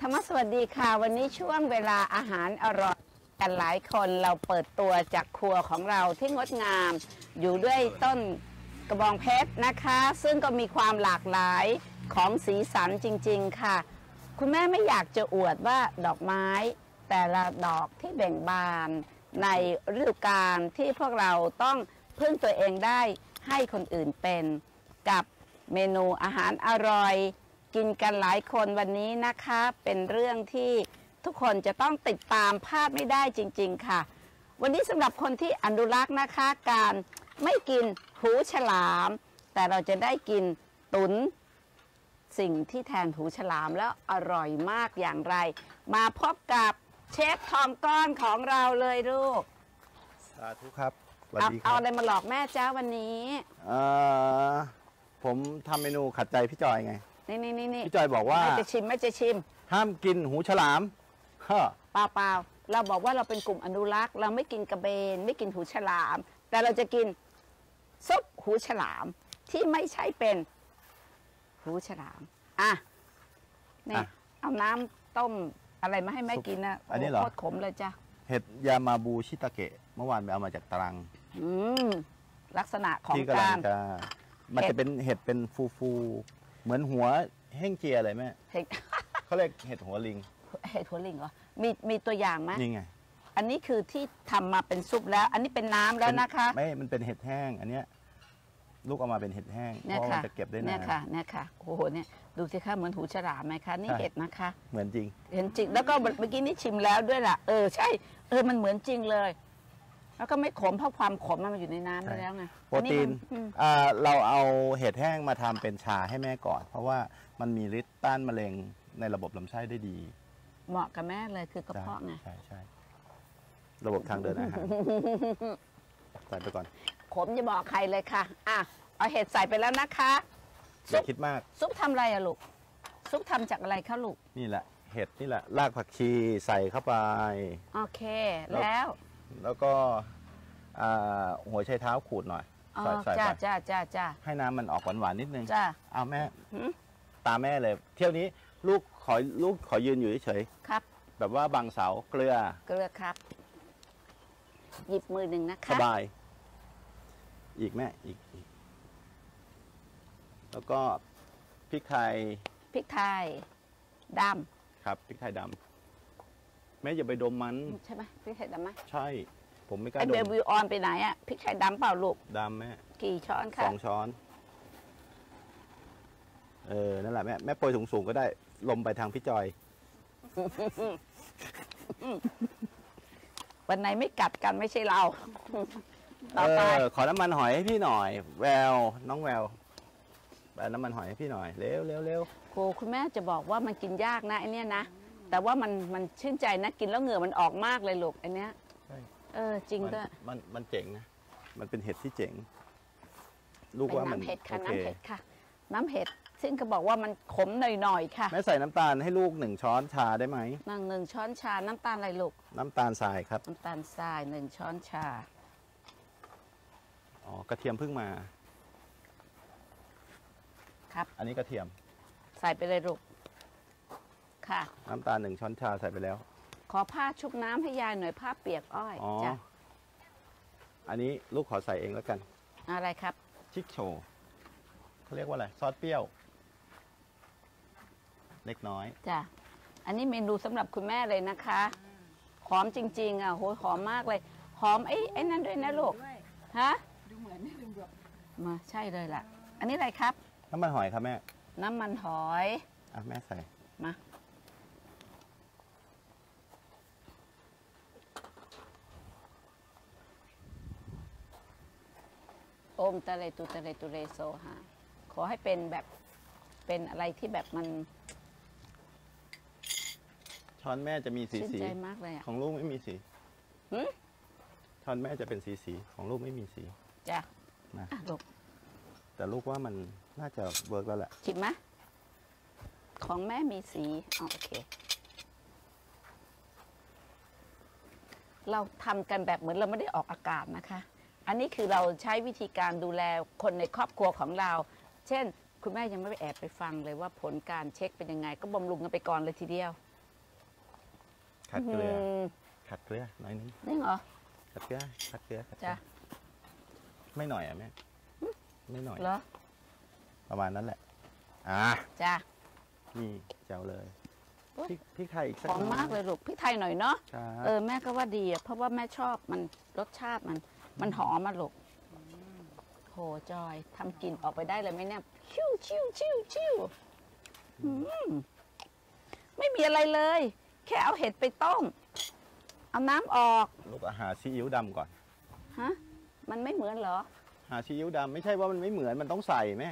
ธรรมสวัสดีค่ะวันนี้ช่วงเวลาอาหารอร่อยกันหลายคนเราเปิดตัวจากครัวของเราที่งดงามอยู่ด้วยต้นกระบองเพชรนะคะซึ่งก็มีความหลากหลายของสีสันจริงๆค่ะคุณแม่ไม่อยากจะอวดว่าดอกไม้แต่ละดอกที่เบ่งบานในฤดูกาลที่พวกเราต้องพึ่งตัวเองได้ให้คนอื่นเป็นกับเมนูอาหารอร่อยกินกันหลายคนวันนี้นะคะเป็นเรื่องที่ทุกคนจะต้องติดตามพลาดไม่ได้จริงๆค่ะวันนี้สำหรับคนที่อนุรักษ์นะคะการไม่กินหูฉลามแต่เราจะได้กินตุ๋นสิ่งที่แทนหูฉลามแล้วอร่อยมากอย่างไรมาพบกับเชฟทอมก้อนของเราเลยลูกสาธุครับเอาอะไรมาหลอกแม่เจ้าวันนี้ผมทำเมนูขัดใจพี่จอยไงนี่พี่จอยบอกว่าไม่จะชิมห้ามกินหูฉลามเปล่าเราบอกว่าเราเป็นกลุ่มอนุรักษ์เราไม่กินกระเบนไม่กินหูฉลามแต่เราจะกินซุปหูฉลามที่ไม่ใช่เป็นหูฉลามนี่เอาน้ำต้มอะไรมาให้แม่กินนะอันนี้เหรอโคตรขมเลยจ้ะเห็ดยามาบูชิตาเกะเมื่อวานไปเอามาจากตรังลักษณะของการมันจะเป็นเห็ดเป็นฟูๆเหมือนหัวแห้งเจียอะไรแม่เขาเรียกเห็ดหัวลิงเห็ดหัวลิงเหรอมีตัวอย่างไหมนี่ไงอันนี้คือที่ทำมาเป็นซุปแล้วอันนี้เป็นน้ำแล้วนะคะไม่มันเป็นเห็ดแห้งอันเนี้ยลูกเอามาเป็นเห็ดแห้งเพราะมันจะเก็บได้นานเนี่ยค่ะโอ้โหเนี่ยดูสิคะเหมือนหูฉลามไหมคะนี่เห็ดนะคะเหมือนจริงเห็นจริงแล้วก็เมื่อกี้นี่ชิมแล้วด้วยล่ะใช่มันเหมือนจริงเลยแล้วก็ไม่ขมเพราะความขมมันอยู่ในน้ำไปแล้วไงโปรตีนเราเอาเห็ดแห้งมาทำเป็นชาให้แม่ก่อนเพราะว่ามันมีฤทธิ์ต้านมะเร็งในระบบลำไส้ได้ดีเหมาะกับแม่เลยคือกระเพาะไงใช่ระบบทางเดินอาหารใส่ไปก่อนขมจะบอกใครเลยค่ะเอาเห็ดใส่ไปแล้วนะคะอย่าคิดมากซุปทำอะไรอะลูกซุปทำจากอะไรคะลูกนี่แหละเห็ดนี่แหละรากผักชีใส่เข้าไปโอเคแล้วก็หัวไชเท้าขูดหน่อยใส่ไปจ้าให้น้ำมันออกหวานๆนิดนึงจ้าเอาแม่ตาแม่เลยเที่ยวนี้ลูกขอยืนอยู่เฉยๆครับแบบว่าบังเสาเกลือครับหยิบมือหนึ่งนะคะสบายอีกแม่อีกแล้วก็พริกไทยดำครับพริกไทยดำแม่อย่าไปดมมันใช่ไหมพริกไทยดำไหมใช่ผมไม่กล้าดมไอเบลวิวออนไปไหนอะพริกไทยดำเปล่าลูกดำแม่กี่ช้อนค่ะ2 ช้อนนั่นแหละแม่โปรยสูงๆก็ได้ลมไปทางพี่จอยวันไหนไม่กัดกันไม่ใช่เราต่อไปขอน้ำมันหอยให้พี่หน่อยแววน้องแววไปน้ำมันหอยให้พี่หน่อยเร็วโหคุณแม่จะบอกว่ามันกินยากนะไอเนี้ยนะแต่ว่ามันชื่นใจนะกินแล้วเหงื่อมันออกมากเลยลูกไอเนี้ยจริงด้วยมันเจ๋งนะมันเป็นเห็ดที่เจ๋งลูกว่ามันน้ำเห็ดซึ่งเขาบอกว่ามันขมหน่อยๆค่ะแม่ใส่น้ำตาลให้ลูก1 ช้อนชาได้ไหม1 ช้อนชาน้ำตาลอะไรลูกน้ำตาลทรายครับน้ำตาลทราย1 ช้อนชากระเทียมเพิ่งมาครับอันนี้กระเทียมใส่ไปเลยลูกค่ะน้ำตาล1 ช้อนชาใส่ไปแล้วขอผ้าชุบน้ำให้ยายหน่อยผ้าเปียกอ้อยจ้ะอันนี้ลูกขอใส่เองแล้วกันอะไรครับชิคโชเขาเรียกว่าอะไรซอสเปรี้ยวเล็กน้อยจ้ะอันนี้เมนูสำหรับคุณแม่เลยนะคะหอมจริงๆโหหอมมากเลยหอมไอ้นั่นด้วยนะลูกฮะดูเหมือนไม่ลืมแบบมาใช่เลยล่ะอันนี้อะไรครับน้ำมันหอยครับแม่น้ำมันหอยแม่ใส่มาโอมตะเลตุตะเลตุเรโซฮะขอให้เป็นแบบเป็นอะไรที่แบบมันช้อนแม่จะมีสีสีของลูกไม่มีสีช้อนแม่จะเป็นสีสีของลูกไม่มีสีจ้ะนะลูกแต่ลูกว่ามันน่าจะเวิร์กแล้วแหละชิมไหมของแม่มีสีโอเคเราทำกันแบบเหมือนเราไม่ได้ออกอากาศนะคะ อันนี้คือเราใช้วิธีการดูแลคนในครอบครัวของเราเช่นคุณแม่ยังไม่ไปแอบไปฟังเลยว่าผลการเช็คเป็นยังไงก็บำรุงกันไปก่อนเลยทีเดียวขัดเกลือขัดเกลือหน่อยนึงนี่เหรอขัดเกลือขัดเกลือจ้ะไม่หน่อยอ่ะแม่ไม่หน่อยเหรอประมาณนั้นแหละจ้ะนี่เจ้าเลยพี่ไทยอีกสักหน่อยมากเลยลูกพี่ไทยหน่อยเนาะแม่ก็ว่าดีเพราะว่าแม่ชอบมันรสชาติมันหอมมาลูกโหจอยทำกลิ่นออกไปได้เลยไหมเนี่ยชิวชิวชิวชิวไม่มีอะไรเลยแค่เอาเห็ดไปต้มเอาน้ำออกลูกหาซีอิ๊วดำก่อนฮะมันไม่เหมือนเหรอหาซีอิ๊วดำไม่ใช่ว่ามันไม่เหมือนมันต้องใส่แม่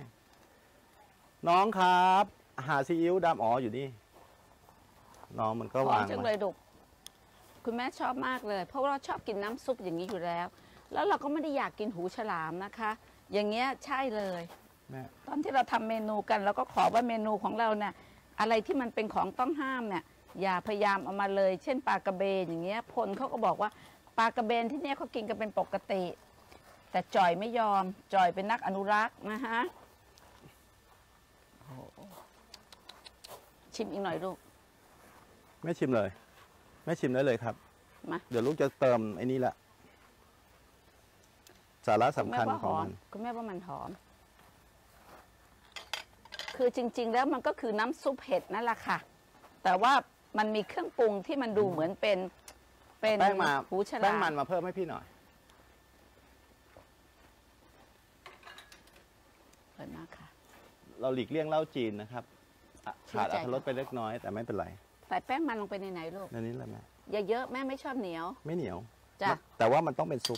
น้องครับหาซีอิ๊วดำอ๋ออยู่นี่น้องมันก็วางจังเลยดุกคุณแม่ชอบมากเลยเพราะว่าเราชอบกินน้ำซุปอย่างนี้อยู่แล้วแล้วเราก็ไม่ได้อยากกินหูฉลามนะคะอย่างเงี้ยใช่เลยตอนที่เราทำเมนูกันเราก็ขอว่าเมนูของเราเนี่ยอะไรที่มันเป็นของต้องห้ามเนี่ยอย่าพยายามเอามาเลยเช่นปลากระเบนอย่างเงี้ยพลเขาก็บอกว่าปลากระเบนที่เนี่ยเขากินกันเป็นปกติแต่จอยไม่ยอมจอยเป็นนักอนุรักษ์นะฮะชิมอีกหน่อยลูกไม่ชิมเลยไม่ชิมได้เลยครับมาเดี๋ยวลูกจะเติมไอ้นี่ละสาระสำคัญของมันคุณแม่ว่ามันหอมคือจริงๆแล้วมันก็คือน้ำซุปเห็ดนั่นแหละค่ะแต่ว่ามันมีเครื่องปรุงที่มันดูเหมือนเป็นแป้งมาหูฉลามแป้งมันมาเพิ่มให้พี่หน่อยเปิดมากค่ะเราหลีกเลี่ยงเหล้าจีนนะครับขาดอรรถรสไปเล็กน้อยแต่ไม่เป็นไรใส่แป้งมันลงไปในไหนลูกในนี้แหละแม่อย่าเยอะแม่ไม่ชอบเหนียวไม่เหนียวจ้ะแต่ว่ามันต้องเป็นซุ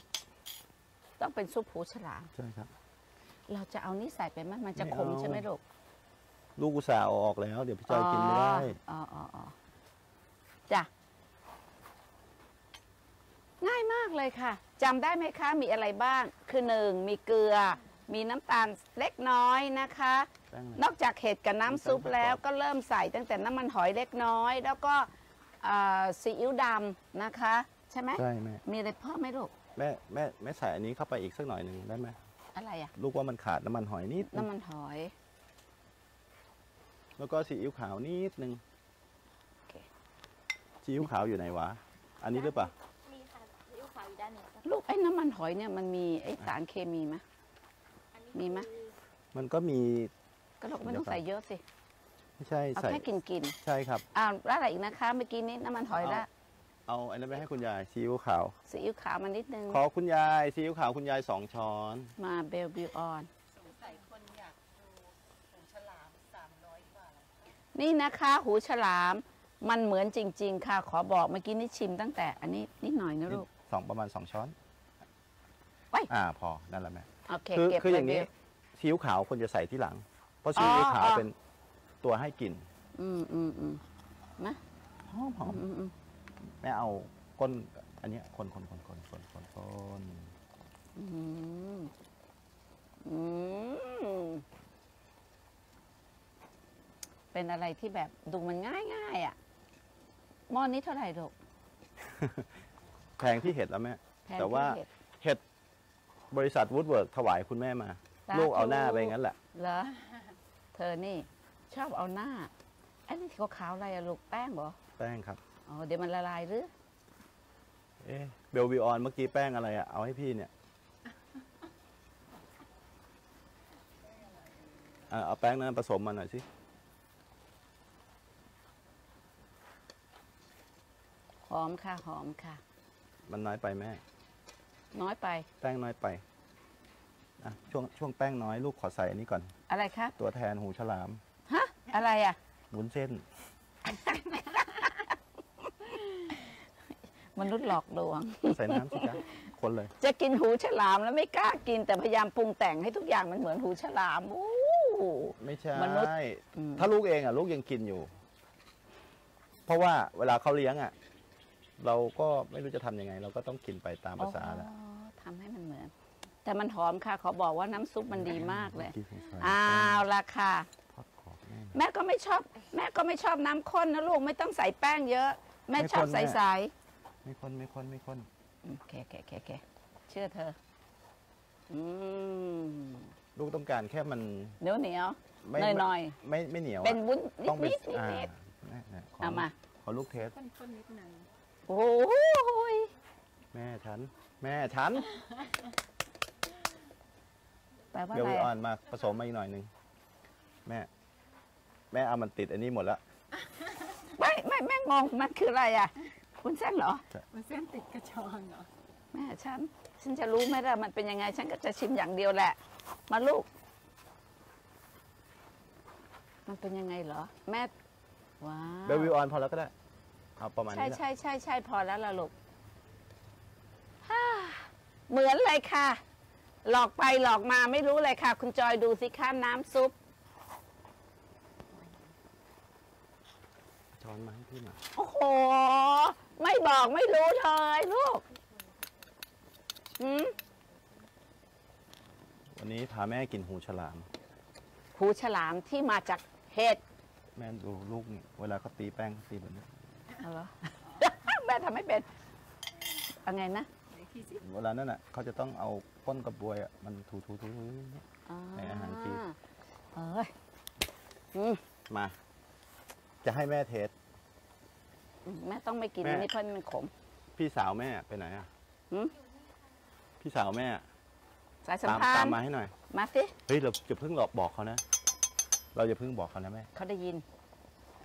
ปหูฉลามใช่ครับเราจะเอานี่ใส่ไปมันจะขมใช่ไหมลูกอุตส่าห์ออกแล้วเดี๋ยวพี่จอยกินไม่ได้จ้ะง่ายมากเลยค่ะจำได้ไหมคะมีอะไรบ้างคือหนึ่งมีเกลือมีน้ำตาลเล็กน้อยนะคะนอกจากเห็ดกับน้ำซุปแล้วก็เริ่มใส่ตั้งแต่น้ำมันหอยเล็กน้อยแล้วก็ซีอิ๊วดำนะคะใช่ไหมใช่แม่มีอะไรเพิ่มไหมลูกแม่ใส่อันนี้เข้าไปอีกสักหน่อยหนึ่งได้ไหมอะไรอ่ะลูกว่ามันขาดน้ำมันหอยนิดน้ำมันหอยแล้วก็ซีอิ๊วขาวนิดนึงซีอิ๊วขาวอยู่ไหนวะอันนี้หรือเปล่ามีค่ะซีอิ๊วขาวอยู่ด้านนี้ลูกไอ้น้ำมันหอยเนี่ยมันมีไอ้สารเคมีไหมมีไหมมันก็มีก็ลูกไม่ต้องใส่เยอะสิไม่ใช่ใส่แค่กินใช่ครับแล้วอะไรอีกนะคะเมื่อกี้นี้น้ำมันหอยละเอาอันนั้นไปให้คุณยายซีอิ๊วขาวมานิดนึงขอคุณยายซีอิ๊วขาวคุณยาย2 ช้อนมาเบลบิวออนสงสัยคนอยากดูหูฉลาม300 บาทนี่นะคะหูฉลามมันเหมือนจริงๆค่ะขอบอกเมื่อกี้นี่ชิมตั้งแต่อันนี้นิดหน่อยนะลูกประมาณ 2 ช้อนไว้พอนั่นแหละแม่คืออย่างนี้ซีอิ๊วขาวคนจะใส่ที่หลังเพราะซีอิ๊วขาวเป็นตัวให้กลิ่นนะหอมแม่เอาก้นอันนี้คนเป็นอะไรที่แบบดูมันง่ายอ่ะหม้อนี้เท่าไหร่ลูกแพงที่เห็ดแล้วแม่แต่ว่าเห็ดบริษัทวูดเวิร์กถวายคุณแม่มาลูกเอาหน้าไปงั้นแหละเหรอเธอนี่ชอบเอาหน้าอันนี้ขาวๆอะไรอะลูกแป้งเหรอแป้งครับเดี๋ยวมันละลายหรือเบลวิออนเมื่อกี้แป้งอะไรอะเอาให้พี่เนี่ยเอาแป้งนั้นผสมมาหน่อยสิหอมค่ะมันน้อยไปแม่น้อยไปแป้งน้อยไปช่วงแป้งน้อยลูกขอใส่อันนี้ก่อนอะไรคะตัวแทนหูฉลามฮะอะไรอะวุ้นเส้นมนุษย์หลอกลวงใส่น้ำสิจ๊ะคนเลยจะกินหูฉลามแล้วไม่กล้ากินแต่พยายามปรุงแต่งให้ทุกอย่างมันเหมือนหูฉลามไม่ใช่มนุษย์ถ้าลูกเองอ่ะลูกยังกินอยู่เพราะว่าเวลาเขาเลี้ยงอ่ะเราก็ไม่รู้จะทำยังไงเราก็ต้องกินไปตามภาษาแล้วทำให้มันเหมือนแต่มันหอมค่ะขอบอกว่าน้ำซุปมันดีมากเลยราคาแม่ก็ไม่ชอบน้ำข้นนะลูกไม่ต้องใส่แป้งเยอะแม่ชอบใสไม่คนเชื่อเธอ ลูกต้องการแค่มันเหนียวเหนียวหน่อยๆไม่เหนียวเป็นวุ้นต้องเป็นเอามาขอลูกเทสต้นนิดหนึ่งโอ้ยแม่ฉันเดี๋ยววิออนมาผสมมาอีกหน่อยหนึ่งแม่เอามันติดอันนี้หมดละไม่แม่งงมันคืออะไรอ่ะวุ้นเส้นเหรอวุ้นเส้นติดกระชอนเหรอแม่ฉันจะรู้ไหมล่ะมันเป็นยังไงฉันก็จะชิมอย่างเดียวแหละมาลูกมันเป็นยังไงเหรอแม่ว้าเบลวิออนพอแล้วก็ได้เอาประมาณนี้ใช่พอแล้วล่ะลูกเหมือนเลยค่ะหลอกไปหลอกมาไม่รู้เลยค่ะคุณจอยดูสิค่ะน้ำซุปช้อนมาให้พี่หน่อยโอ้โหไม่บอกไม่รู้เลยลูกวันนี้พาแม่กินหูฉลามที่มาจากเห็ดแม่ดูลูกนี่เวลาเขาตีแป้งเขาตีแบบนี้เอาเหรอ แม่ทำไม่เป็นเอาไงนะเวลานั่นน่ะเขาจะต้องเอาก้นกระบวยอ่ะมันถูในอาหารจีนมาจะให้แม่เทสแม่ต้องไม่กินนี่เพราะมันขมพี่สาวแม่ไปไหนอ่ะพี่สาวแม่ตามมาให้หน่อยมาสิเฮ้ยเราจะเพิ่งหลอกบอกเขานะเราจะเพิ่งบอกเขานะแม่เขาได้ยิน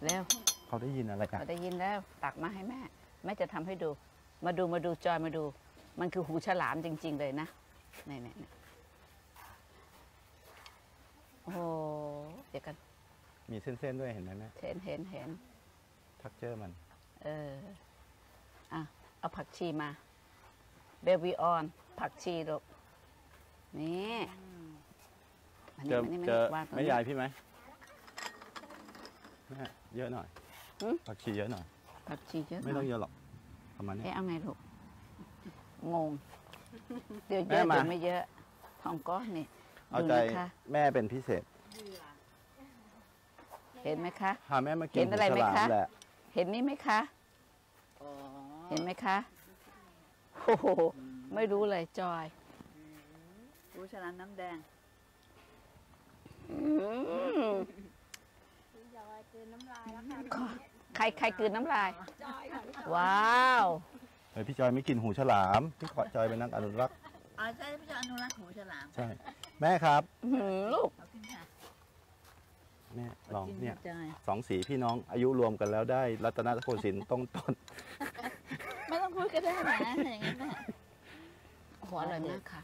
แล้วเขาได้ยินอะไรกันเขาได้ยินแล้วตักมาให้แม่จะทำให้ดูมาดูจอยมาดูมันคือหูฉลามจริงๆเลยนะนี่โอ้โหเดี๋ยวกันมีเส้นๆด้วยเห็นไหมแม่เห็นทักเจอมันเอาผักชีมาเบลวิออนผักชีหรอกนี่ไม่ใหญ่พี่ไหมเยอะหน่อยผักชีเยอะหน่อยผักชีเยอะไม่ต้องเยอะหรอกประมาณนี้เอาไงลูกงงเดี๋ยวเยอะเดี๋ยวไม่เยอะทองก้อนนี่เอาใจแม่เป็นพิเศษเห็นไหมคะหาแม่มากินอะไรไหมคะเห็นนี่ไหมคะเห็นไหมคะโอ้โหไม่รู้เลยจอยหูฉลามน้ำแดงจอยกลืนน้ำลายแล้วค่ะใครกลืนน้ำลายว้าวเฮ้ยพี่จอยไม่กินหูฉลามพี่จอยเป็นนักอนุรักษ์อ๋อใช่พี่จอยอนุรักษ์หูฉลามใช่แม่ครับลูกแม่ลองเนี่ยสองสีพี่น้องอายุรวมกันแล้วได้รัตนโกสินทร์ต้นไม่ต้องพูดก็ได้นะอย่างนั้นแหละหัวอร่อยมากค่ะ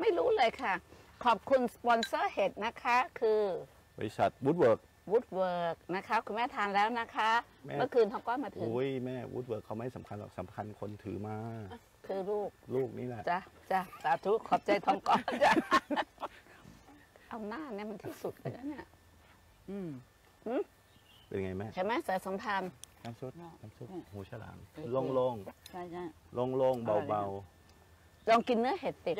ไม่รู้เลยค่ะขอบคุณสปอนเซอร์เห็ดนะคะคือบริษัทวูดเวิร์กนะคะคุณแม่ทานแล้วนะคะเมื่อคืนเขาก็มาถึงแม่วูดเวิร์กเขาไม่สำคัญหรอกสำคัญคนถือมาคือลูกนี่แหละจ้ะสาธุขอบใจทองก้อนจ้ะเอาหน้าเนี่ยมันที่สุดเลยนะเนี่ยเป็นไงแม่ใช่ไหมสายสมทานน้ำซุปหูฉลามโล่งเบาๆลองกินเนื้อเห็ดติด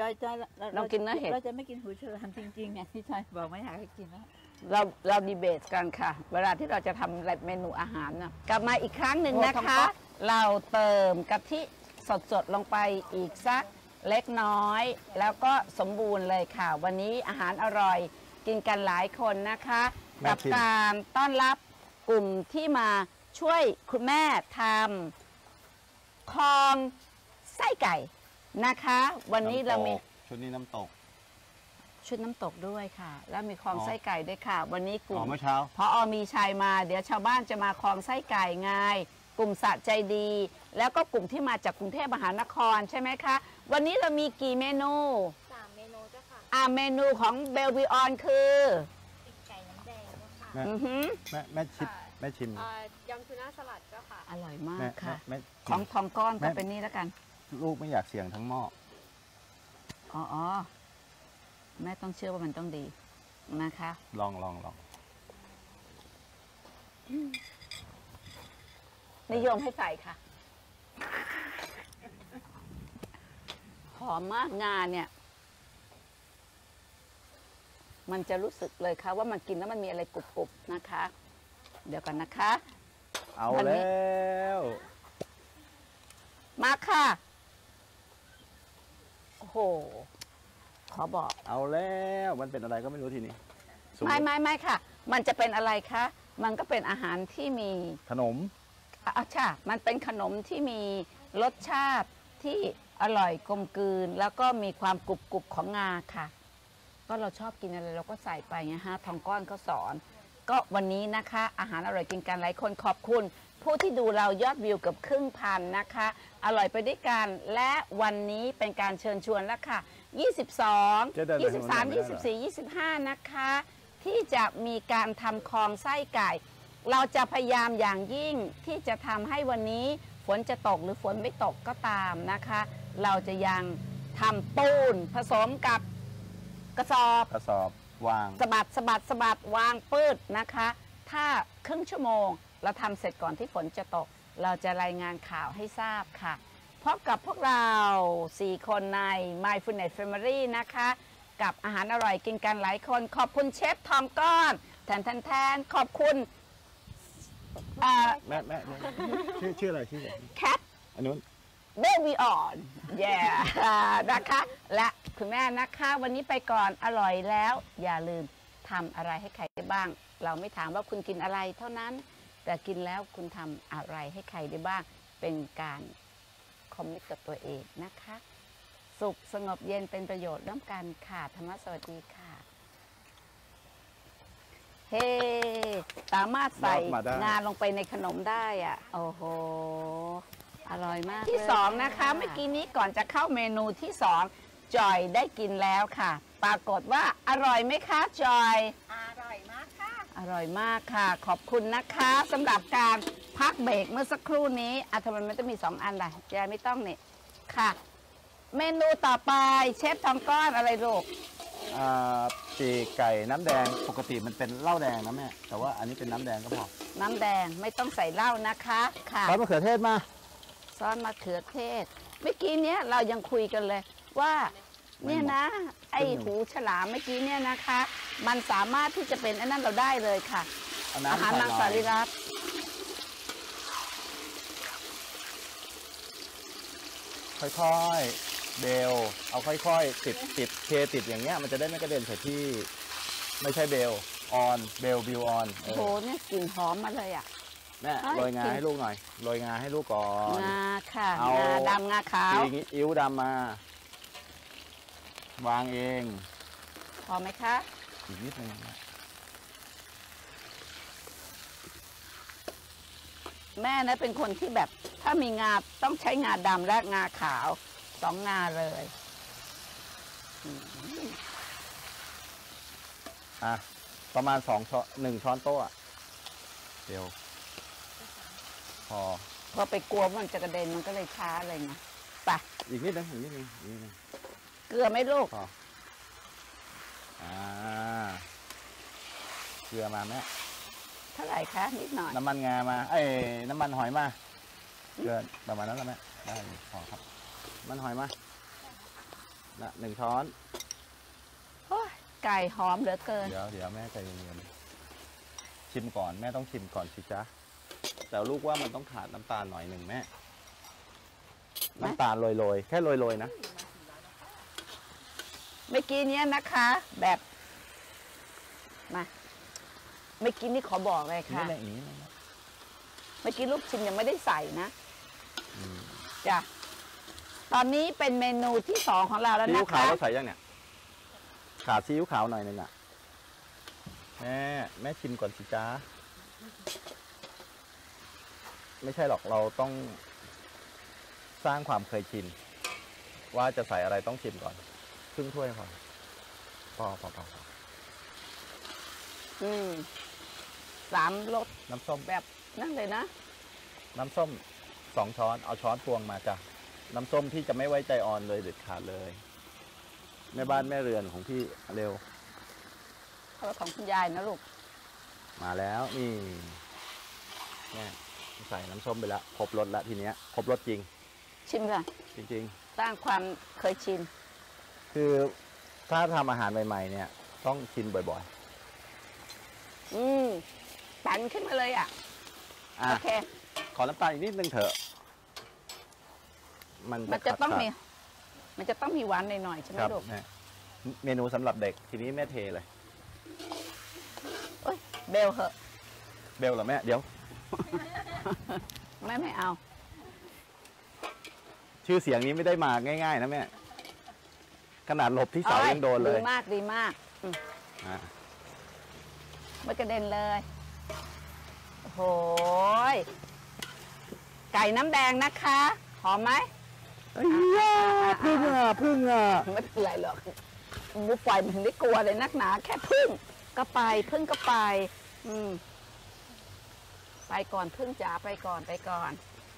ลองกินเนื้อเห็ดเราจะไม่กินหูฉลามจริงๆเนี่ยที่ชายบอกไม่อยากให้กินนะเราดีเบตกันค่ะเวลาที่เราจะทำเมนูอาหารนะกลับมาอีกครั้งหนึ่งนะคะเราเติมกะทิสดๆลงไปอีกสักเล็กน้อยแล้วก็สมบูรณ์เลยค่ะวันนี้อาหารอร่อยกินกันหลายคนนะคะกับการต้อนรับกลุ่มที่มาช่วยคุณแม่ทำคองไส้ไก่นะคะวันนี้เรามีชุดน้ำตกด้วยค่ะแล้วมีคลองไส้ไก่ด้วยค่ะวันนี้กลุ่มพอมีชายมาเดี๋ยวชาวบ้านจะมาคลองไส้ไก่ไงกลุ่มสะใจดีแล้วก็กลุ่มที่มาจากกรุงเทพมหานครใช่ไหมคะวันนี้เรามีกี่เมนู3 เมนูเจ้าค่ะเมนูของเบลวิออนคือปีกไก่น้ำแดงค่ะแม่ชิมยำทูน่าสลัดเจ้าค่ะอร่อยมากค่ะของทองก้อนก็เป็นนี่แล้วกันลูกไม่อยากเสี่ยงทั้งหม้ออ๋อแม่ต้องเชื่อว่ามันต้องดีนะคะลองนิยมให้ใส่ค่ะหอมมากงานเนี่ยมันจะรู้สึกเลยค่ะว่ามันกินแล้วมันมีอะไรกรุบๆนะคะเดี๋ยวกันนะคะเอาแล้วมาค่ะโอ้โหค ขอบอกเอาแล้วมันเป็นอะไรก็ไม่รู้ทีนี้ไม่ค่ะมันจะเป็นอะไรคะมันก็เป็นอาหารที่มีขนมอ่ะใช่มันเป็นขนมที่มีรสชาติที่อร่อยกลมกลืนแล้วก็มีความกรุบกรุบของงาค่ะก็เราชอบกินอะไรเราก็ใส่ไปไงฮะทองก้อนเขาสอนก็วันนี้นะคะอาหารอร่อยกินกันหลายคนขอบคุณผู้ที่ดูเรายอดวิวเกือบ1,000 นะคะอร่อยไปด้วยกันและวันนี้เป็นการเชิญชวนแล้วค่ะ22, 23, 24, 25นะคะที่จะมีการทำคลองไส้ไก่เราจะพยายามอย่างยิ่งที่จะทำให้วันนี้ฝนจะตกหรือฝนไม่ตกก็ตามนะคะเราจะยังทำปูนผสมกับกระสอบวางสะบัดวางปืดนะคะถ้าครึ่งชั่วโมงเราทำเสร็จก่อนที่ฝนจะตกเราจะรายงานข่าวให้ทราบค่ะพบกับพวกเรา4คนใน My Foodnet Family นะคะกับอาหารอร่อยกินกันหลายคนขอบคุณเชฟทอมก้อนแทนขอบคุณแม่ชื่ออะไรชื่อแคทอันนู้นเบบี้อ่อนแย่นะคะและคุณแม่นะคะวันนี้ไปก่อนอร่อยแล้วอย่าลืมทำอะไรให้ใครได้บ้างเราไม่ถามว่าคุณกินอะไรเท่านั้นแต่กินแล้วคุณทำอะไรให้ใครได้บ้างเป็นการคอมมิตกับตัวเองนะคะสุขสงบเย็นเป็นประโยชน์ร่วมกันค่ะธรรมะสวัสดีค่ะเฮ้สามารถใส่งาลงไปในขนมได้อ่ะโอ้โหอร่อยมากที่2นะคะเมื่อกี้นี้ก่อนจะเข้าเมนูที่2จอยได้กินแล้วค่ะปรากฏว่าอร่อยไหมคะจอยอร่อยมากค่ะอร่อยมากค่ะขอบคุณนะคะสำหรับการพักเบรกเมื่อสักครู่นี้อาทำไมมันจะมี2อันล่ะจอยไม่ต้องเนี่ยค่ะเมนูต่อไปเชฟทองก้อนอะไรลูกปีกไก่น้ำแดงปกติมันเป็นเหล้าแดงนะแม่แต่ว่าอันนี้เป็นน้ำแดงก็พอน้ำแดงไม่ต้องใส่เหล้านะคะค่ะซอสมะเขือเทศมาซอสมะเขือเทศเมื่อกี้เนี้ยเรายังคุยกันเลยว่าเนี่ยนะไอหูฉลามเมื่อกี้เนี่ยนะคะมันสามารถที่จะเป็นไอ้นั่นเราได้เลยค่ะอาหารมังสวิรัติค่อยๆเบลเอาค่อยๆติดเทติดอย่างเงี้ยมันจะได้ไม่กระเด็นใส่ที่ไม่ใช่เบลออนเบลบิวออนโหเนี่ยกลิ่นหอมมาเลยอ่ะแม่โรยงาให้ลูกหน่อยโรยงาให้ลูกก่อนงาค่ะงาดำงาขาวอย่างงี้อิ้วดำมาวางเองพอไหมคะอีกนิดนึงแม่นะเป็นคนที่แบบถ้ามีงาต้องใช้งาดำและงาขาว2 งาเลยอ่ะประมาณ1 ช้อนโต๊ะเดี๋ยวพอไปกลัวมันจะกระเด็นมันก็เลยช้าเลยไงไปอีกนิดนึงเกลือไหมลูกเกลือมาแม่เท่าไหร่คะนิดหน่อยน้ำมันงามาน้ำมันหอยมาเกลือประมาณนั้นแล้วแม่ได้พอครับมันหอยมาละ1 ช้อนโอ้ยไก่หอมเหลือเกินเดี๋ยวแม่ใจเย็นๆชิมก่อนแม่ต้องชิมก่อนสิจ๊ะแต่ลูกว่ามันต้องขาดน้ำตาลหน่อยหนึ่งแม่น้ำตาลโรยแค่โรยนะเมื่อกี้เนี้ยนะคะแบบมาเมื่อกี้นี่ขอบอกเลยค่ะเมื่อกี้ลูกชิมยังไม่ได้ใส่นะจ้ะตอนนี้เป็นเมนูที่2ของเราแล้วนะคะซีอิ๊วขาวเราใส่ยังเนี่ยขาดซีอิ๊วขาวหน่อยนึงอ่ะแม่ชิมก่อนสิจ้าไม่ใช่หรอกเราต้องสร้างความเคยชินว่าจะใส่อะไรต้องชิมก่อนครึ่งถ้วยพอ3 รสน้ำส้มแบบนั่นเลยนะน้ำส้ม2 ช้อนเอาช้อนตวงมาจ้ะน้ำส้มที่จะไม่ไว้ใจอ่อนเลยเด็ดขาดเลยแม่บ้านแม่เรือนของพี่เร็วข้าวของคุณยายนะลูกมาแล้วนี่ใส่น้ำส้มไปแล้วครบรสละทีเนี้ยครบรสจริงชิมค่ะจริงๆสร้างความเคยชินคือถ้าทำอาหารใหม่ๆเนี่ยต้องชิมบ่อยๆปั่นขึ้นมาเลยอ่ะโอเคขอน้ำตาลอีกนิดนึงเถอะมันจะต้องมีหวานหน่อยๆใช่ไหมลูก เมนูสำหรับเด็กทีนี้แม่เทเลยโอ๊ยเบลเหอะเบลเหรอแม่เดี๋ยวแม่ไม่เอาชื่อเสียงนี้ไม่ได้มาง่ายๆนะแม่ขนาดหลบที่เสายังโดนเลยดีมากดีมากไม่กระเด็นเลยโอ้ยไก่น้ำแดงนะคะหอมไหมพึ่งอ่ะไม่เป็นไรหรอกบุฟไฟมันได้กลัวเลยนักหนาแค่พึ่งก็ไปไปก่อนพึ่งจ๋าไปก่อน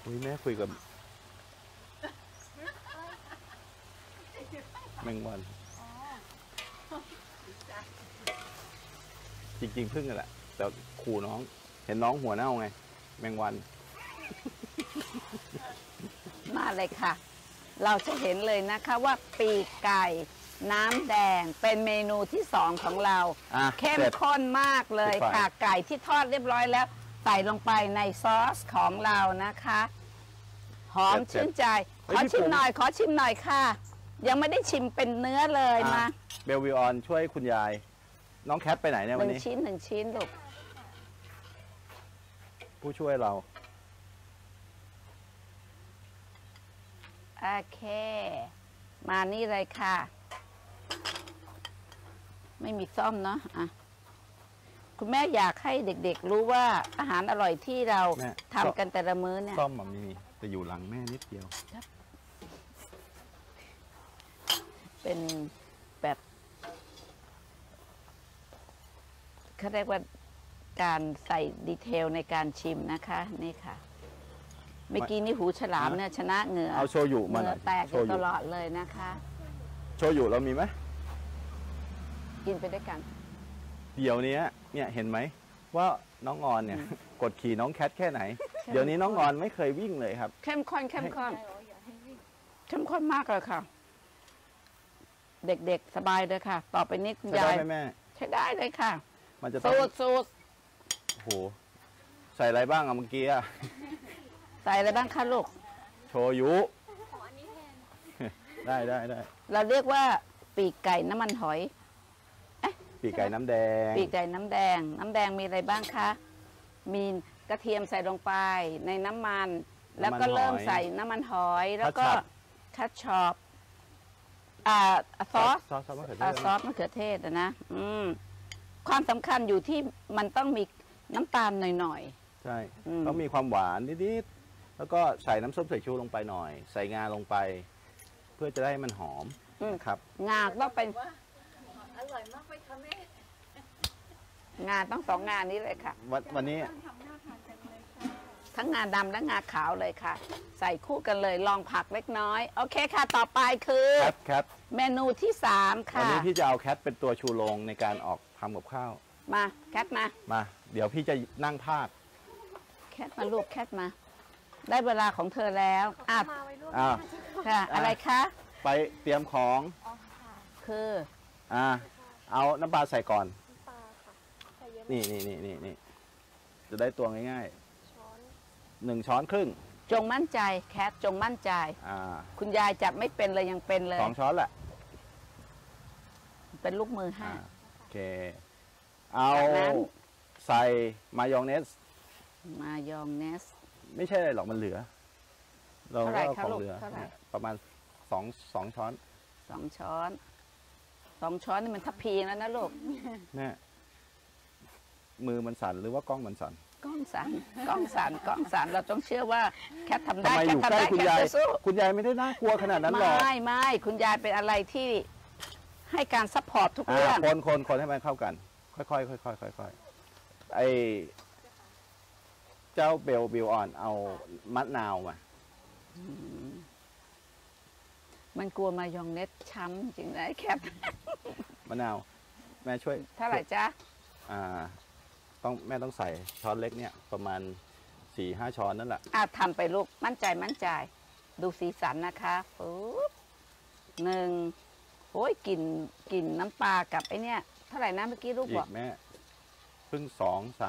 อุ้ยแม่คุยกับแมงวันจริงๆพึ่งกันแหละแต่ขู่น้องเห็นน้องหัวเน่าไงแมงวันมาเลยค่ะเราจะเห็นเลยนะคะว่าปีกไก่น้ำแดงเป็นเมนูที่สองของเราเข้มข้นมากเลยค่ะไก่ที่ทอดเรียบร้อยแล้วใส่ลงไปในซอสของเรานะคะหอมชื่นใจขอชิมหน่อยค่ะยังไม่ได้ชิมเป็นเนื้อเลยมาเบลวิออนช่วยคุณยายน้องแคทไปไหนเนี่ยวันนี้หนึ่งชิ้นลูกผู้ช่วยเราโอเคมานี่เลยค่ะไม่มีซ่อมเนาะคุณแม่อยากให้เด็กๆรู้ว่าอาหารอร่อยที่เราทำกันแต่ละมื้อเนี่ยซ่อมมันมีแต่อยู่หลังแม่นิดเดียวเป็นแบบเขาเรียกว่าการใส่ดีเทลในการชิมนะคะนี่ค่ะเมื่อกี้นี่หูฉลามเนี่ยชนะเหงื่อเอาโชยุมาแตกตลอดเลยนะคะโชยุเรามีไหมกินไปด้วยกันเดี๋ยวนี้เนี่ยเห็นไหมว่าน้องออนเนี่ยกดขี่น้องแคทแค่ไหนเดี๋ยวนี้น้องออนไม่เคยวิ่งเลยครับเข้มข้นมากเลยค่ะเด็กๆสบายเลยค่ะต่อไปนี้คุณยายใช้ได้เลยค่ะมันจะสูตรโอ้โหใส่อะไรบ้างอะเมื่อกี้อะใส่อะไรบ้างคะลูกโชยุได้เราเรียกว่าปีกไก่น้ำมันหอยปีกไก่น้ำแดงน้ำแดงมีอะไรบ้างคะมีกระเทียมใส่ลงไปในน้ำมันแล้วก็เริ่มใส่น้ำมันหอยแล้วก็คัตชอปซอสมะเขือเทศนะความสำคัญอยู่ที่มันต้องมีน้ำตาลหน่อยๆใช่ต้องมีความหวานนิดๆแล้วก็ใส่น้ำส้มสายชูลงไปหน่อยใส่งาลงไปเพื่อจะได้มันหอมนะครับงาต้องเป็นอร่อยมากไปค่ะแม่งาต้อง2 งานี้เลยค่ะวันนี้ทั้งงาดำและงาขาวเลยค่ะใส่คู่กันเลยลองผักเล็กน้อยโอเคค่ะต่อไปคือแคทเมนูที่3ค่ะวันนี้พี่จะเอาแคทเป็นตัวชูโรงในการออกทำกับข้าวมาแคทมาเดี๋ยวพี่จะนั่งพากแคทมาลูกแคทมาได้เวลาของเธอแล้วค่ะอะไรคะไปเตรียมของคือเอาน้ำปลาใส่ก่อนนี่จะได้ตัวง่ายๆ1 ช้อนครึ่งจงมั่นใจแคทจงมั่นใจคุณยายจับไม่เป็นเลยยังเป็นเลย2 ช้อนแหละเป็นลูกมือให้โอเคเอาใส่มายองเนสไม่ใช่อะไรหรอกมันเหลือเราเอาของเหลือประมาณสองช้อนนี่มันทัพพีแล้วนะลูกแม่มือมันสั่นหรือว่ากล้องมันสั่นกล้องสั่นเราต้องเชื่อว่าแคททำได้แคททำได้คุณยายไม่ได้น่ากลัวขนาดนั้นหรอกไม่คุณยายเป็นอะไรที่ให้การซัพพอร์ตทุกเรื่องคนให้มันเข้ากันค่อยไอเจ้าเบลอ่อนเอามะนาวมามันกลัวมายองเน็ตช้ำจริงนะแคทมะนาวแม่ช่วยเท่าไหร่จ๊ะแม่ต้องใส่ช้อนเล็กเนี่ยประมาณ 4-5 ช้อนนั่นแหละทำไปลูกมั่นใจดูสีสันนะคะปุ๊บ1โอ้ยกลิ่นน้ำปลากับไอเนี่ยเท่าไหร่นะเมื่อกี้ลูกบอกแม่พึ่ง2-3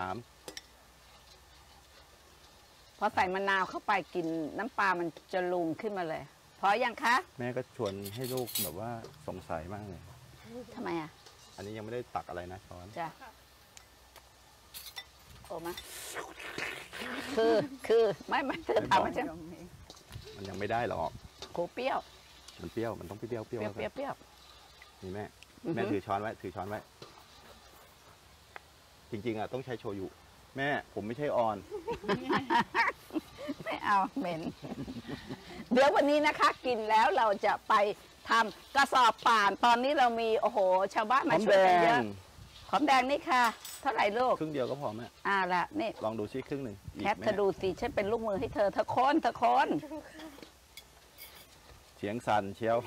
พอใส่มะนาวเข้าไปกลิ่นน้ำปลามันจะลุงขึ้นมาเลยพอยังคะแม่ก็ชวนให้ลูกแบบว่าสงสัยมากเลย ทำไมอ่ะอันนี้ยังไม่ได้ตักอะไรนะช้อนจ้ะโอ้มาคือไม่เธอถามว่าจะมันยังไม่ได้หรอกโคเปรี้ยวมันเปรี้ยวมันต้องเปรี้ยวเปรี้ยวเปรี้ยวนี่แม่ถือช้อนไว้จริงๆอ่ะต้องใช้โชยุแม่ผมไม่ใช่ออนไม่เอาเหม็นเดี๋ยววันนี้นะคะกินแล้วเราจะไปทำกระสอบป่านตอนนี้เรามีโอ้โหชาวบ้านมาช่วยเยอะหอมแดงนี่ค่ะเท่าไหร่ลูกครึ่งเดียวก็พอแม่ละนี่ลองดูซิครึ่งหนึ่งแคปเธอดูสิฉันเป็นลูกมือให้เธอโค้นเสียงสั่นเชียว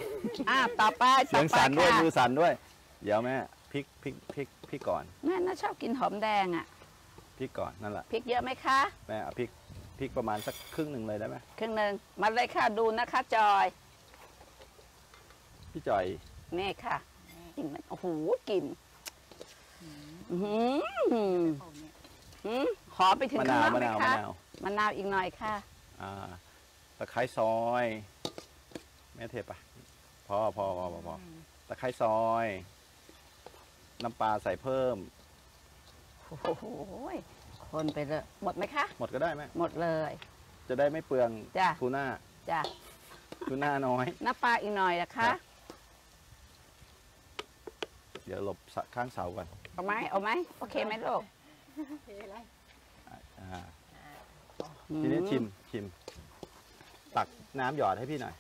ต่อไปเสียงสั่นด้วยมือสั่นด้วยเดี๋ยวแม่พริกก่อนแม่น่าชอบกินหอมแดงอ่ะพริกก่อนนั่นแหละพริกเยอะไหมคะแม่พริกประมาณสักครึ่งหนึ่งเลยได้ไหมครึ่งหนึ่งมาเลยค่ะดูนะคะจอยพี่จอยนี่ค่ะกลิ่นโอ้โหกลิ่นหอมไปถึงข้างนอกไหมคะมะนาวอีกหน่อยค่ะตะไคร้ซอยแม่เทปะพอตะไคร้ซอยน้ำปลาใส่เพิ่มโอ้โหคนไปเลยหมดไหมคะหมดก็ได้ไหมหมดเลยจะได้ไม่เปลืองทูน่าทูน่าน้อยน้ำปลาอีกหน่อยนะคะเดี๋ยวหลบข้างเสาก่อนเอาไหมโอเคไหมลูกทีนี้ชิมตักน้ำหยอดให้พี่หน่อย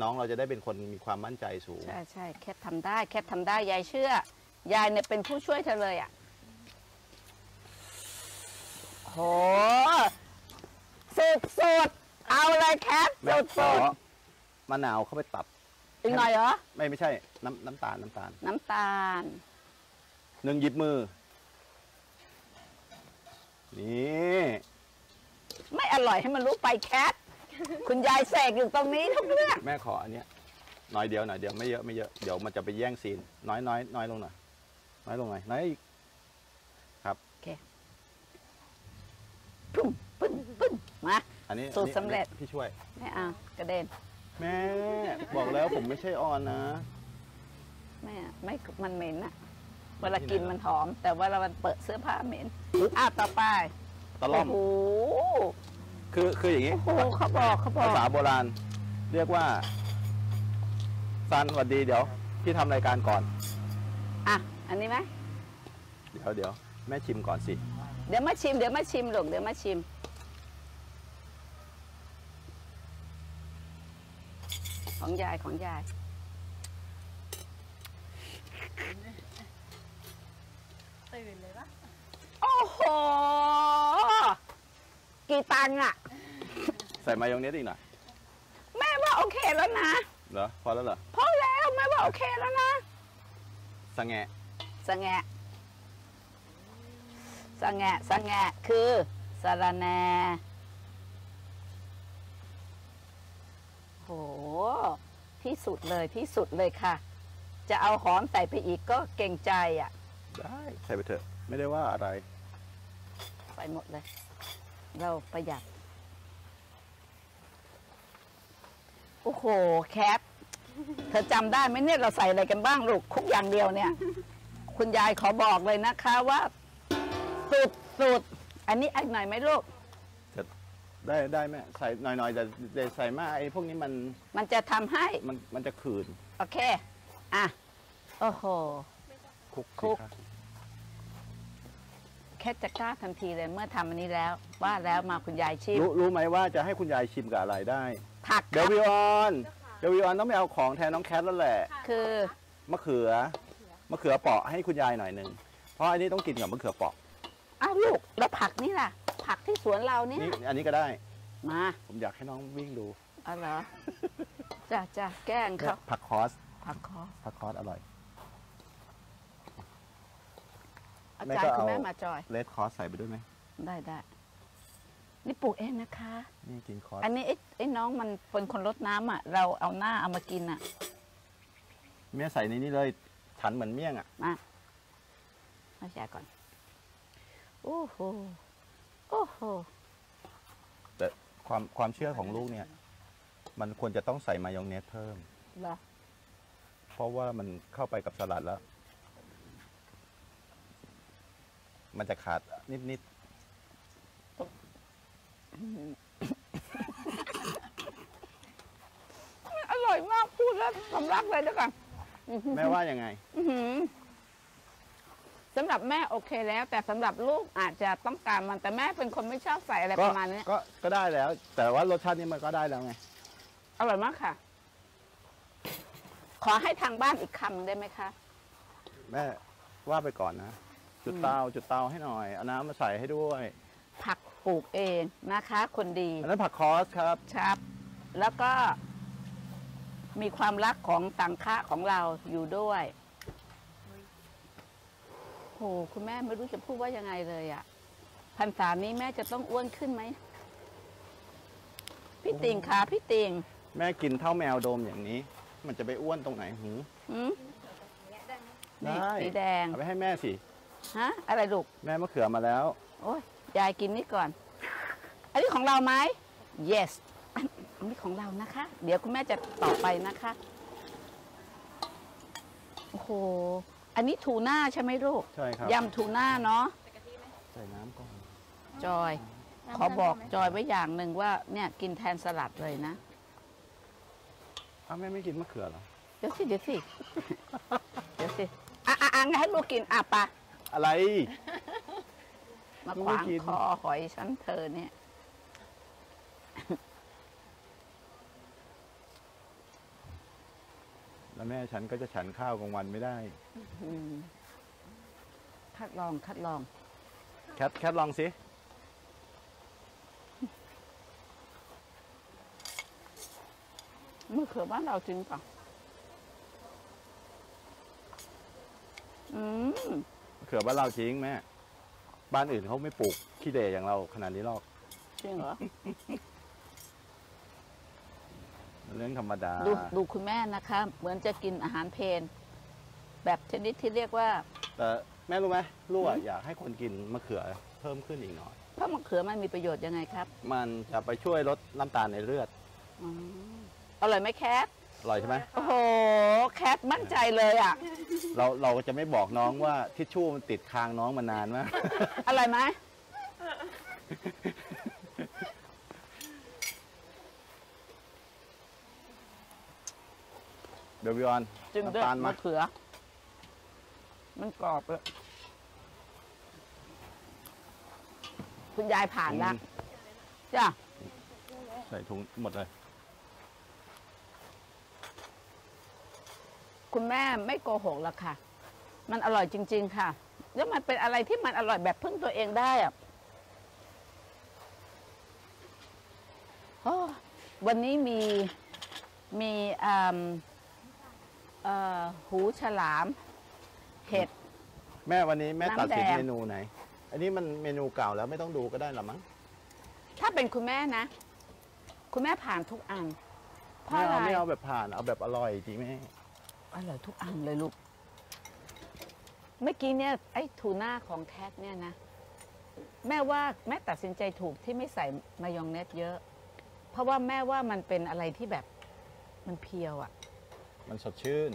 น้องเราจะได้เป็นคนมีความมั่นใจสูงใช่แคททำได้ยายเชื่อยายเนี่ยเป็นผู้ช่วยเธอเลยอ่ะโหสุดๆเอาเลยแคทสุดๆมะนาวเข้าไปตัดอีกหน่อยเหรอไม่ใช่น้ำตาลหนึ่งหยิบมือนี่ไม่อร่อยให้มันรู้ไปแคทคุณยายแสกอยู่ตรงนี้ทุกเรื่องแม่ขออันเนี้ยหน่อยเดียวไม่เยอะเดี๋ยวมันจะไปแย่งซีนน้อยลงหน่อยน้อยอีกครับโอเคปึ้งมาอันนี้สูตรสำเร็จพี่ช่วยแม่เอากระเด็นแม่บอกแล้วผมไม่ใช่ออนนะแม่ไม่มันเหม็นอะเวลากินมันหอมแต่ว่าเราเปิดเสื้อผ้าเหม็นต่อไปตะล่อมโอ้คืออย่างนี้ภาษาโบราณเรียกว่าซันสวัสดีเดี๋ยวพี่ทำรายการก่อนอันนี้ไหมเดี๋ยวแม่ชิมก่อนสิเดี๋ยวมาชิมหลงเดี๋ยวมาชิมของยายตื่นเลยปะโอ้โหกี่ตังอ่ะใส่มายองเนสอีกหน่อยแม่ว่าโอเคแล้วนะเหรอพอแล้วเหรอพอแล้วแม่ว่าโอเคแล้วนะสะแงะคือสะระแหน่โหที่สุดเลยค่ะจะเอาหอมใส่ไปอีกก็เกรงใจอ่ะได้ใส่ไปเถอะไม่ได้ว่าอะไรไปหมดเลยเราประหยัดโอ้โหแคทเธอจำได้ไหมเนี่ยเราใส่อะไรกันบ้างลูกคุกอย่างเดียวเนี่ยคุณยายขอบอกเลยนะคะว่าสุดอันนี้อีกหน่อยไหมลูกจะได้ไหมใส่หน่อยๆแต่ใส่มากไอ้พวกนี้มันจะทำให้มันจะขืนโอเคโอ้โหคุกแคทจะกล้าทันทีเลยเมื่อทำอันนี้แล้วว่าแล้วมาคุณยายชิมรู้ไหมว่าจะให้คุณยายชิมกับอะไรได้ผักเดวิออนต้องไปเอาของแทนน้องแคทแล้วแหละคือมะเขือเปาะให้คุณยายหน่อยหนึ่งเพราะอันนี้ต้องกินกับมะเขือเปาะลูกแล้วผักนี่ล่ะผักที่สวนเราเนี่ยอันนี้ก็ได้มาผมอยากให้น้องวิ่งดูเหรอจ้ะแกงครับผักคอสอร่อยอาจารย์คุณแม่มาจอยเลดคอสใส่ไปด้วยไหมได้นี่ปลูกเองนะคะนี่กินคอสอันนี้ไอ้น้องมันเป็นคนรดน้ำเราเอาหน้าเอามากินแม่ใส่ในนี้เลยฉันเหมือนเมี่ยงมาแชร์ก่อนโอ้โหแต่ความเชื่อของลูกเนี่ยมันควรจะต้องใส่มายองเนสเพิ่มเหรอ ราะว่ามันเข้าไปกับสลัดแล้วมันจะขาดนิดๆอร่อยมากพูดแล้วสำลักเลยด้วยกันแม่ว่ายังไงสำหรับแม่โอเคแล้วแต่สำหรับลูกอาจจะต้องการมันแต่แม่เป็นคนไม่ชอบใส่อะไรประมาณนี้ก็ได้แล้วแต่ว่ารสชาตินี้มันก็ได้แล้วไงอร่อยมากค่ะขอให้ทางบ้านอีกคำได้ไหมคะแม่ว่าไปก่อนนะจุดเตาให้หน่อยเอาน้ำมาใส่ให้ด้วยผักปลูกเองนะคะคนดีอันนั้นผักคอสครับครับแล้วก็มีความรักของสังฆะของเราอยู่ด้วยโอ้คุณแม่ไม่รู้จะพูดว่ายังไงเลยอ่ะพรรษานี้แม่จะต้องอ้วนขึ้นไหมพี่ติงค่ะพี่ติงแม่กินเท่าแมวโดมอย่างนี้มันจะไปอ้วนตรงไหนหือได้สีแดงเอาไปให้แม่สิฮะอะไรลูกแม่มะเขือมาแล้วโอ้ยยายกินนี่ก่อนอันนี้ของเราไหม yes อันนี้ของเรานะคะเดี๋ยวคุณแม่จะต่อไปนะคะโอ้โหอันนี้ทูน่าใช่ไหมลูกใช่ครับยำทูน่าเนาะใส่น้ำก่อนจอยขอบอกจอยไว้อย่างหนึ่งว่าเนี่ยกินแทนสลัดเลยนะอ้าวแม่ไม่กินมะเขือเหรอเดี๋ยวสิ อ่ะงั้นให้ลูกกินอ่ะปะอะไรมาขวางคอหอยฉันเธอเนี่ยแล้วแม่ฉันก็จะฉันข้าวกลางวันไม่ได้คัดลองแคทลองสิมะเขือบ้านเราจริงป่ะมะเขือบ้านเราจริงแม่บ้านอื่นเขาไม่ปลูกขี้เดยอย่างเราขนาดนี้หรอกจริงเหรอเรื่องธรรมดาดูคุณแม่นะคะเหมือนจะกินอาหารเพลนแบบชนิดที่เรียกว่าแต่แม่รู้ไหมลูกอยากให้คนกินมะเขือเพิ่มขึ้นอีกหน่อยเพราะมะเขือมันมีประโยชน์ยังไงครับมันจะไปช่วยลดน้ำตาลในเลือดอร่อยไหมแคทอร่อยใช่ไหมโอ้โหแคทมั่นใจเลยอ่ะเราจะไม่บอกน้องว่าทิชชู่มันติดคางน้องมานานมากอร่อยไหมเดี๋ยวพี่ออนน้ำตาลมะเขือมันกรอบเลยคุณยายผ่านละจ้ะใส่ถุงหมดเลยคุณแม่ไม่โกหกหรอกค่ะมันอร่อยจริงๆค่ะแล้วมันเป็นอะไรที่มันอร่อยแบบพึ่งตัวเองได้อ่ะวันนี้มีหูฉลามเห็ดแม่วันนี้แม่ตัดสินเมนูไหนอันนี้มันเมนูเก่าแล้วไม่ต้องดูก็ได้หรอมั้งถ้าเป็นคุณแม่นะคุณแม่ผ่านทุกอันเพราะอะไรไม่เอาแบบผ่านเอาแบบอร่อยจริงไหมอร่อยทุกอันเลยลูกเมื่อกี้เนี่ยไอ้ทูน่าของแคทเนี่ยนะแม่ว่าแม่ตัดสินใจถูกที่ไม่ใส่มายองเนสเยอะเพราะว่าแม่ว่ามันเป็นอะไรที่แบบมันเพียวอ่ะมันสดชื่น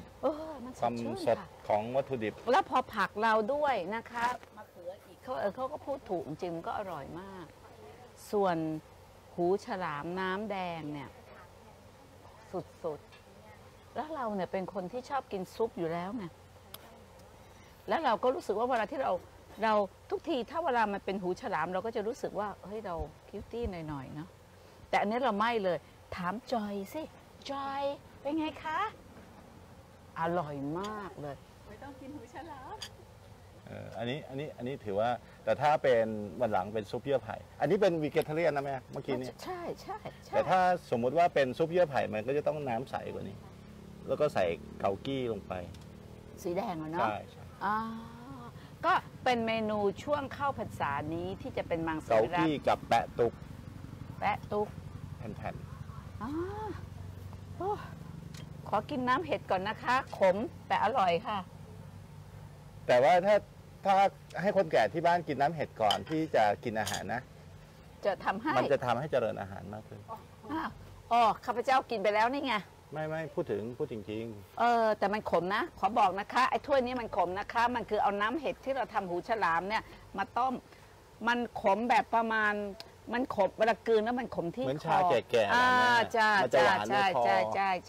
ความสดของวัตถุดิบแล้วพอผักเราด้วยนะคะมะเขืออีกเขาก็พูดถูกจริงก็อร่อยมากส่วนหูฉลามน้ำแดงเนี่ยสุดๆแล้วเราเนี่ยเป็นคนที่ชอบกินซุปอยู่แล้วไงแล้วเราก็รู้สึกว่าเวลาที่เราทุกทีถ้าเวลามันเป็นหูฉลามเราก็จะรู้สึกว่าเฮ้ยเราคิวตี้หน่อยๆเนาะแต่อันนี้เราไม่เลยถามจอยสิจอยเป็นไงคะอร่อยมากเลยไม่ต้องกินหูฉลามอันนี้ถือว่าแต่ถ้าเป็นวันหลังเป็นซุปเยื่อไผ่อันนี้เป็นวีแกนเทเรียนนะแม่เมื่อกี้นี้ใช่แต่ถ้าสมมุติว่าเป็นซุปเยื่อไผ่มันก็จะต้องน้ำใสกว่านี้แล้วก็ใส่เกากี้ลงไปสีแดงเนาะใช่ก็เป็นเมนูช่วงเข้าพรรษานี้ที่จะเป็นมังสวิรัติเกากี้กับแปะตุกแผ่นขอกินน้ำเห็ดก่อนนะคะขมแต่อร่อยค่ะแต่ว่าถ้าให้คนแก่ที่บ้านกินน้ำเห็ดก่อนที่จะกินอาหารนะจะทำให้มันจะทำให้เจริญอาหารมากขึ้นข้าพเจ้ากินไปแล้วนี่ไง ไม่พูดจริงๆแต่มันขมนะขอบอกนะคะไอ้ถ้วยนี้มันขมนะคะมันคือเอาน้ำเห็ดที่เราทำหูฉลามเนี่ยมาต้มมันขมแบบประมาณมันขมเวลากลืนแล้วมันขมที่คอเหมือนชาแก่ๆมันจะหวานในคอ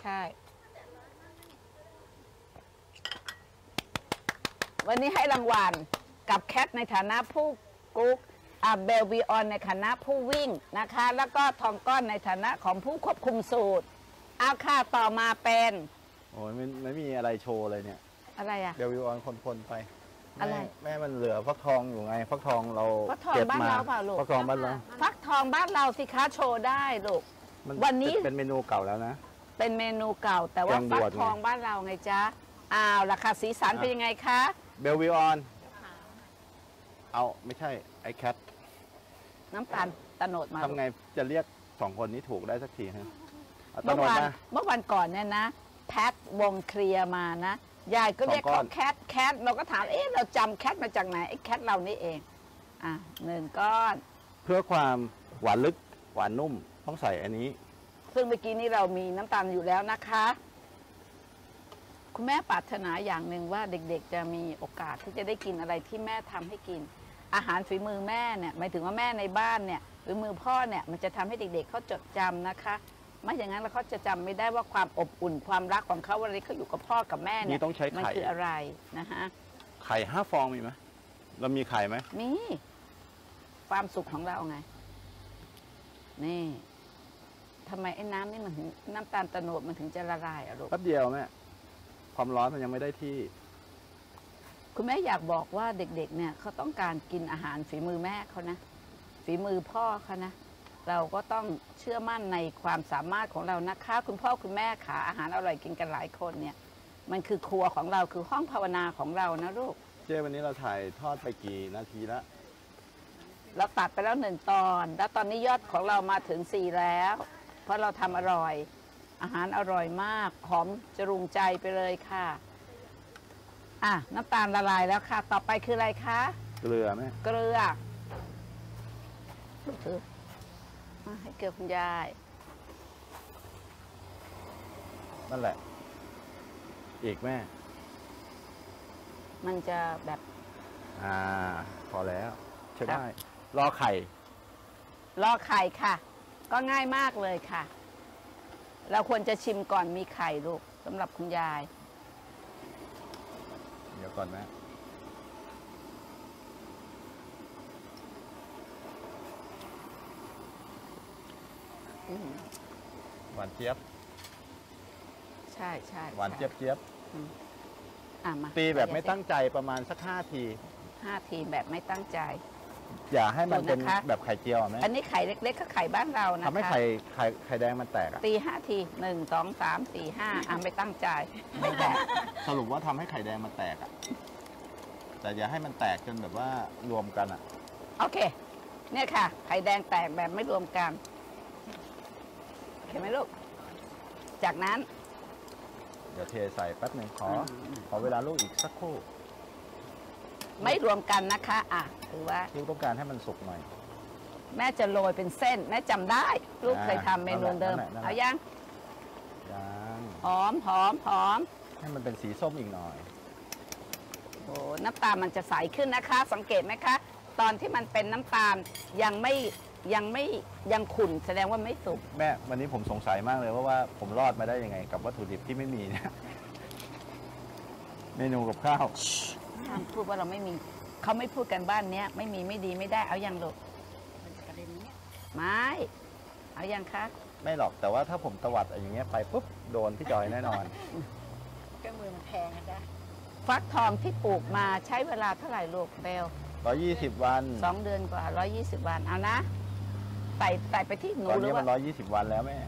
ใช่วันนี้ให้รางวัลกับแคทในฐานะผู้กุ๊กเบลวีออนในฐานะผู้วิ่งนะคะแล้วก็ทองก้อนในฐานะของผู้ควบคุมสูตรเอาค่ะต่อมาเป็นโอ้ยไม่มีอะไรโชว์เลยเนี่ยอะไรอะเบลวีออนคนๆไปอะไรแม่มันเหลือฟักทองอยู่ไงฟักทองเราเก็บมาฟักทองบ้านเราฟักทองบ้านเราสิคะโชว์ได้ลูกวันนี้เป็นเมนูเก่าแล้วนะเป็นเมนูเก่าแต่ว่าฟักทองบ้านเราไงจ๊ะอ้าวราคาสีสันเป็นยังไงคะเบลวีออนเอาไม่ใช่ไอ้แคทน้ำตาลตะโนดมาทำไงจะเรียกสองคนนี้ถูกได้สักทีฮะเมื่อวันก่อนเนี่ยนะแพทวงเคลียร์มานะยายก็เรียกเขาแคทเราก็ถามเราจำแคทมาจากไหนไอ้แคทเรานี่เองหนึ่งก้อนเพื่อความหวานลึกหวานนุ่มต้องใส่อันนี้ซึ่งเมื่อกี้นี้เรามีน้ำตาลอยู่แล้วนะคะคุณแม่ปรารถนาอย่างหนึ่งว่าเด็กๆจะมีโอกาสที่จะได้กินอะไรที่แม่ทำให้กินอาหารฝีมือแม่เนี่ยหมายถึงว่าแม่ในบ้านเนี่ยฝีมือพ่อเนี่ยมันจะทำให้เด็กๆเขาจดจำนะคะไม่อย่างนั้นแล้วเขาจะจำไม่ได้ว่าความอบอุ่นความรักของเขาวันนี้เขาอยู่กับพ่อกับแม่เนี่ยมันคืออะไรนะฮะไข่5 ฟองมีไหมเรามีไข่ไหมมีความสุขของเราไงนี่ทำไมไอ้น้ำนี่มันถึงน้ำตาลตะโนดมันถึงจะละลายอะลูกแป๊บเดียวแม่ความร้อนมันยังไม่ได้ที่คุณแม่อยากบอกว่าเด็กๆเนี่ยเขาต้องการกินอาหารฝีมือแม่เขานะฝีมือพ่อเขานะเราก็ต้องเชื่อมั่นในความสามารถของเรานะคะคุณพ่อคุณแม่ขาอาหารอร่อยกินกันหลายคนเนี่ยมันคือครัวของเราคือห้องภาวนาของเรานะลูกเจ๊วันนี้เราถ่ายทอดไปกี่นาทีละเราตัดไปแล้ว1 ตอนแล้วตอนนี้ยอดของเรามาถึง4แล้วเพราะเราทำอร่อยอาหารอร่อยมากหอมจรุงใจไปเลยค่ะน้ำตาลละลายแล้วค่ะต่อไปคืออะไรคะเกลือไหมเกลือให้เกลือคุณยายนั่นแหละอีกแม่มันจะแบบพอแล้วใช่ได้รอไข่ค่ะก็ง่ายมากเลยค่ะเราควรจะชิมก่อนมีไข่ลูกสำหรับคุณยายเดี๋ยวก่อนนะหวานเจี๊ยบใช่หวานเจี๊ยบตีแบบไม่ตั้งใจประมาณสัก5 ทีแบบไม่ตั้งใจอย่าให้มันเป็นแบบไข่เจียวไหมอันนี้ไข่เล็กๆก็ไข่บ้านเรานะคะทำให้ไข่แดงมันแตกตี5 ที1 2 3 4 5ไม่ตั้งใจไม่แตกสรุปว่าทำให้ไข่แดงมันแตกแต่อย่าให้มันแตกจนแบบว่ารวมกันโอเคเนี่ยค่ะไข่แดงแตกแบบไม่รวมกันเห็นไหมลูกจากนั้นเดี๋ยวเทใส่แป๊บหนึ่งขอเวลาลูกอีกสักครู่ไม่รวมกันนะคะคือว่าลูกต้องการให้มันสุกหน่อยแม่จะโรยเป็นเส้นแม่จำได้ลูกเคยทำเมนูเดิมเอายังหอมให้มันเป็นสีส้มอีกหน่อยโอ้น้ำตาลมันจะใสขึ้นนะคะสังเกตไหมคะตอนที่มันเป็นน้ำตาลยังขุ่นแสดงว่าไม่สุกแม่วันนี้ผมสงสัยมากเลยว่าผมรอดมาได้ยังไงกับวัตถุดิบที่ไม่มีเนี่ยเมนูกับข้าวพูดว่าเราไม่มีเขาไม่พูดกันบ้านเนี้ยไม่มีไม่ดีไม่ได้เอายังหรอกไม่เอายังคะไม่หรอกแต่ว่าถ้าผมตวัดอย่างเงี้ยไปปุ๊บโดนพี่จอยแน่นอนก็มือมันแพงนะจ๊ะฟักทองที่ปลูกมาใช้เวลาเท่าไหร่ลูกเบล120 วัน2 เดือนกว่า120 วันเอานะใส่ไปที่หนูหรือว่าตอนนี้มัน120 วันแล้วแม่